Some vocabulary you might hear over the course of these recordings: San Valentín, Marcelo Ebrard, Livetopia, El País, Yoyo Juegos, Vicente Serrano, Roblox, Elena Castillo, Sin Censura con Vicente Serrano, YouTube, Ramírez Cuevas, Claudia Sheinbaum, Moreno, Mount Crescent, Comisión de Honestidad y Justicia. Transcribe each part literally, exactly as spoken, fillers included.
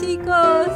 chicos.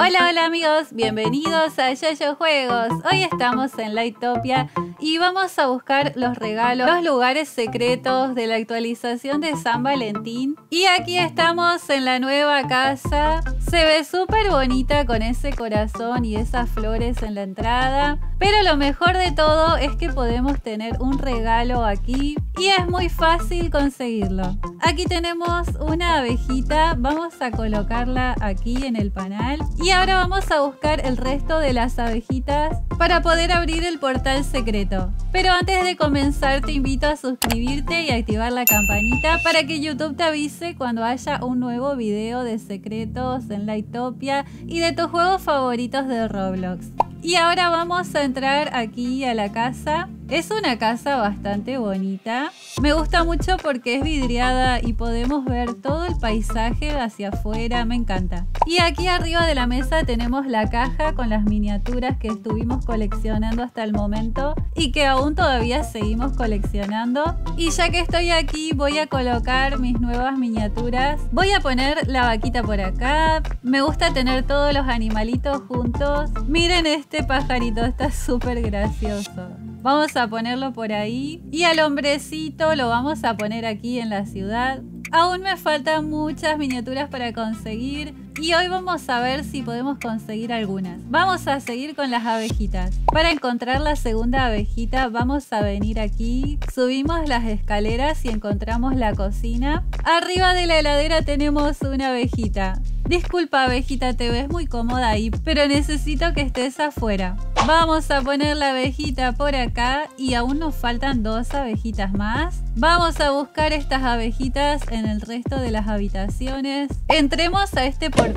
Hola, hola amigos, bienvenidos a Yoyo Juegos. Hoy estamos en Livetopia y vamos a buscar los regalos, los lugares secretos de la actualización de San Valentín. Y aquí estamos en la nueva casa. Se ve súper bonita con ese corazón y esas flores en la entrada. Pero lo mejor de todo es que podemos tener un regalo aquí y es muy fácil conseguirlo. Aquí tenemos una abejita, vamos a colocarla aquí en el panal. Y ahora vamos a buscar el resto de las abejitas para poder abrir el portal secreto. Pero antes de comenzar te invito a suscribirte y activar la campanita para que YouTube te avise cuando haya un nuevo video de secretos en Livetopia y de tus juegos favoritos de Roblox. Y ahora vamos a entrar aquí a la casa. Es una casa bastante bonita. Me gusta mucho porque es vidriada y podemos ver todo el paisaje hacia afuera. Me encanta. Y aquí arriba de la mesa tenemos la caja con las miniaturas que estuvimos coleccionando hasta el momento y que aún todavía seguimos coleccionando. Y ya que estoy aquí voy a colocar mis nuevas miniaturas. Voy a poner la vaquita por acá. Me gusta tener todos los animalitos juntos. Miren esto. Este pajarito está súper gracioso. Vamos a ponerlo por ahí. Y al hombrecito lo vamos a poner aquí en la ciudad. Aún me faltan muchas miniaturas para conseguir. Y hoy vamos a ver si podemos conseguir algunas. Vamos a seguir con las abejitas. Para encontrar la segunda abejita vamos a venir aquí. Subimos las escaleras y encontramos la cocina. Arriba de la heladera tenemos una abejita. Disculpa abejita, te ves muy cómoda ahí, pero necesito que estés afuera. Vamos a poner la abejita por acá y aún nos faltan dos abejitas más. Vamos a buscar estas abejitas en el resto de las habitaciones. Entremos a este portal.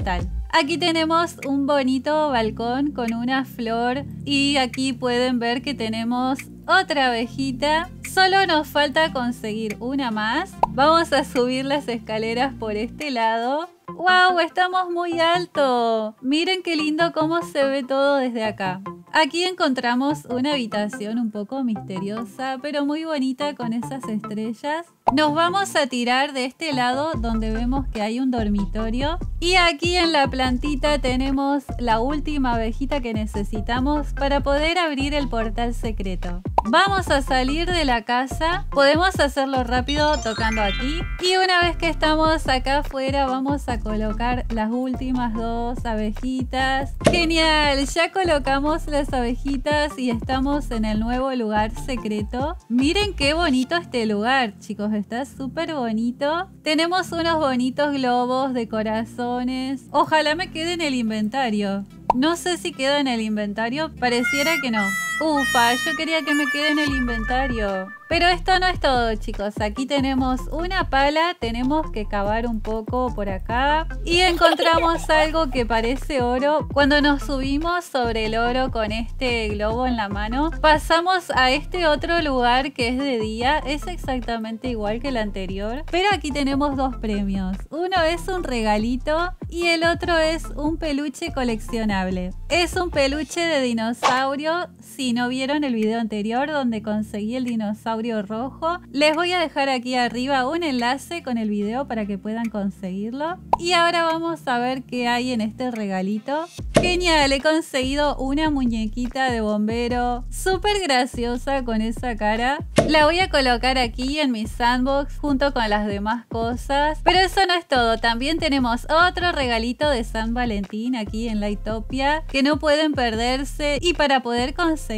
Aquí tenemos un bonito balcón con una flor y aquí pueden ver que tenemos otra abejita. Solo nos falta conseguir una más. Vamos a subir las escaleras por este lado. ¡Wow! Estamos muy alto. Miren qué lindo cómo se ve todo desde acá. Aquí encontramos una habitación un poco misteriosa, pero muy bonita con esas estrellas. Nos vamos a tirar de este lado donde vemos que hay un dormitorio. Y aquí en la plantita tenemos la última abejita que necesitamos para poder abrir el portal secreto. Vamos a salir de la casa. Podemos hacerlo rápido tocando aquí. Y una vez que estamos acá afuera vamos a colocar las últimas dos abejitas. ¡Genial! Ya colocamos las abejitas y estamos en el nuevo lugar secreto. Miren qué bonito este lugar, chicos. Está súper bonito. Tenemos unos bonitos globos de corazones. Ojalá me quede en el inventario. No sé si queda en el inventario. Pareciera que no. Ufa, yo quería que me quede en el inventario. Pero esto no es todo, chicos. Aquí tenemos una pala. Tenemos que cavar un poco por acá. Y encontramos algo que parece oro. Cuando nos subimos sobre el oro con este globo en la mano, pasamos a este otro lugar que es de día. Es exactamente igual que el anterior. Pero aquí tenemos dos premios. Uno es un regalito y el otro es un peluche coleccionable. Es un peluche de dinosaurio. Sí. Si no vieron el video anterior donde conseguí el dinosaurio rojo, les voy a dejar aquí arriba un enlace con el video para que puedan conseguirlo. Y ahora vamos a ver qué hay en este regalito. Genial, he conseguido una muñequita de bombero, súper graciosa con esa cara. La voy a colocar aquí en mi sandbox junto con las demás cosas. Pero eso no es todo, también tenemos otro regalito de San Valentín aquí en Livetopia que no pueden perderse. Y para poder conseguir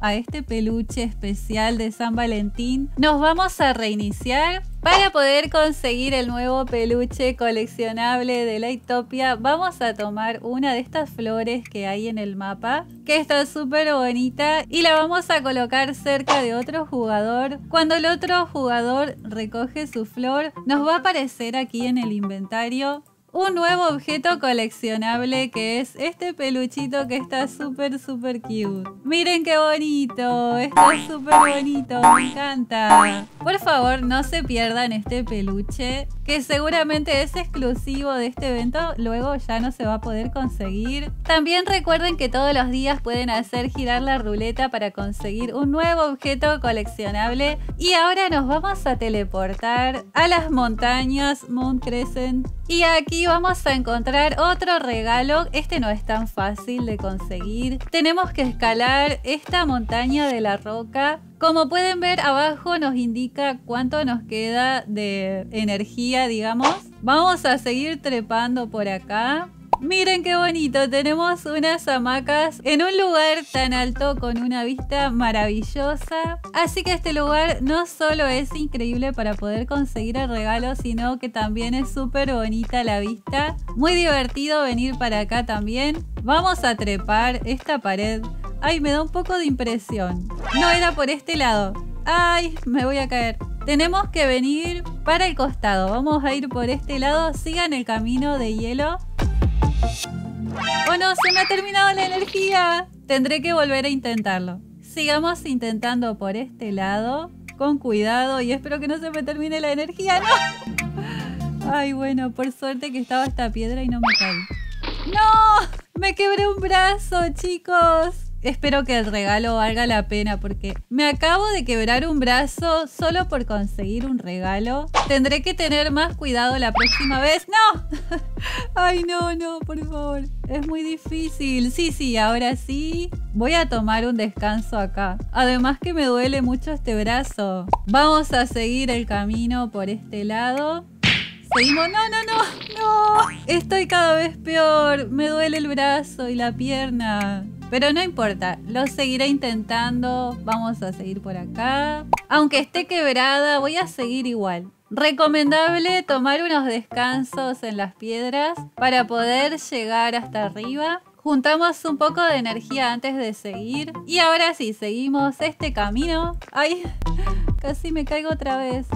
a este peluche especial de San Valentín nos vamos a reiniciar. Para poder conseguir el nuevo peluche coleccionable de Livetopia vamos a tomar una de estas flores que hay en el mapa, que está súper bonita, y la vamos a colocar cerca de otro jugador. Cuando el otro jugador recoge su flor nos va a aparecer aquí en el inventario un nuevo objeto coleccionable que es este peluchito que está súper, súper cute. Miren qué bonito, está súper bonito, me encanta. Por favor, no se pierdan este peluche que seguramente es exclusivo de este evento, luego ya no se va a poder conseguir. También recuerden que todos los días pueden hacer girar la ruleta para conseguir un nuevo objeto coleccionable. Y ahora nos vamos a teleportar a las montañas Mount Crescent. Y aquí vamos a encontrar otro regalo. Este no es tan fácil de conseguir. Tenemos que escalar esta montaña de la roca. Como pueden ver, abajo nos indica cuánto nos queda de energía, digamos. Vamos a seguir trepando por acá. Miren qué bonito, tenemos unas hamacas en un lugar tan alto con una vista maravillosa. Así que este lugar no solo es increíble para poder conseguir el regalo, sino que también es súper bonita la vista. Muy divertido venir para acá también. Vamos a trepar esta pared. Ay, me da un poco de impresión. No era por este lado. Ay, me voy a caer. Tenemos que venir para el costado. Vamos a ir por este lado. Sigan el camino de hielo. ¡Oh no! ¡Se me ha terminado la energía! Tendré que volver a intentarlo. Sigamos intentando por este lado. Con cuidado y espero que no se me termine la energía. ¡No! Ay, bueno, por suerte que estaba esta piedra y no me caí. ¡No! ¡Me quebré un brazo, chicos! Espero que el regalo valga la pena porque me acabo de quebrar un brazo solo por conseguir un regalo. Tendré que tener más cuidado la próxima vez. ¡No! Ay, no, no, por favor. Es muy difícil. Sí, sí, ahora sí. Voy a tomar un descanso acá. Además que me duele mucho este brazo. Vamos a seguir el camino por este lado. Seguimos. No, no, no, no. Estoy cada vez peor. Me duele el brazo y la pierna. Pero no importa, lo seguiré intentando. Vamos a seguir por acá. Aunque esté quebrada, voy a seguir igual. Recomendable tomar unos descansos en las piedras para poder llegar hasta arriba. Juntamos un poco de energía antes de seguir. Y ahora sí, seguimos este camino. ¡Ay! Casi me caigo otra vez.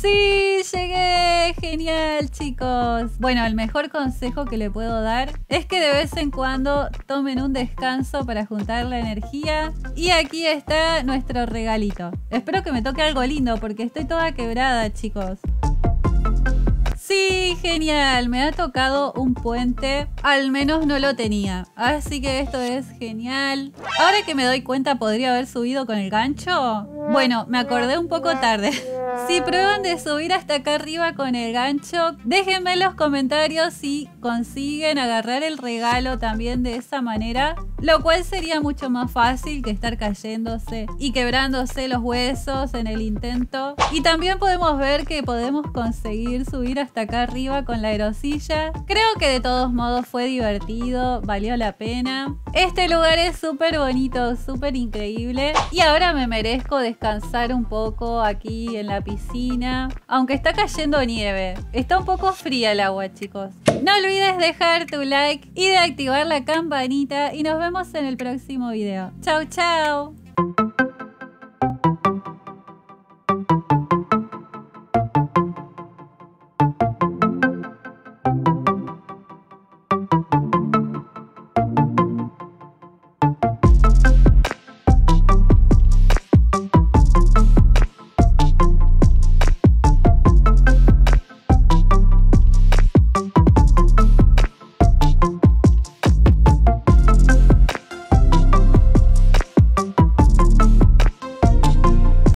¡Sí! ¡Llegué! ¡Genial, chicos! Bueno, el mejor consejo que le puedo dar es que de vez en cuando tomen un descanso para juntar la energía. Y aquí está nuestro regalito. Espero que me toque algo lindo porque estoy toda quebrada, chicos. ¡Sí! ¡Genial! Me ha tocado un puente. Al menos no lo tenía. Así que esto es genial. Ahora que me doy cuenta, ¿podría haber subido con el gancho? Bueno, me acordé un poco tarde. Si prueban de subir hasta acá arriba con el gancho, déjenme en los comentarios si consiguen agarrar el regalo también de esa manera. Lo cual sería mucho más fácil que estar cayéndose y quebrándose los huesos en el intento. Y también podemos ver que podemos conseguir subir hasta acá arriba con la aerosilla. Creo que de todos modos fue divertido, valió la pena. Este lugar es súper bonito, súper increíble. Y ahora me merezco descansar un poco aquí en la piscina. Aunque está cayendo nieve. Está un poco fría el agua, chicos. No olvides dejar tu like y de activar la campanita y nos vemos en el próximo video. Chau, chau.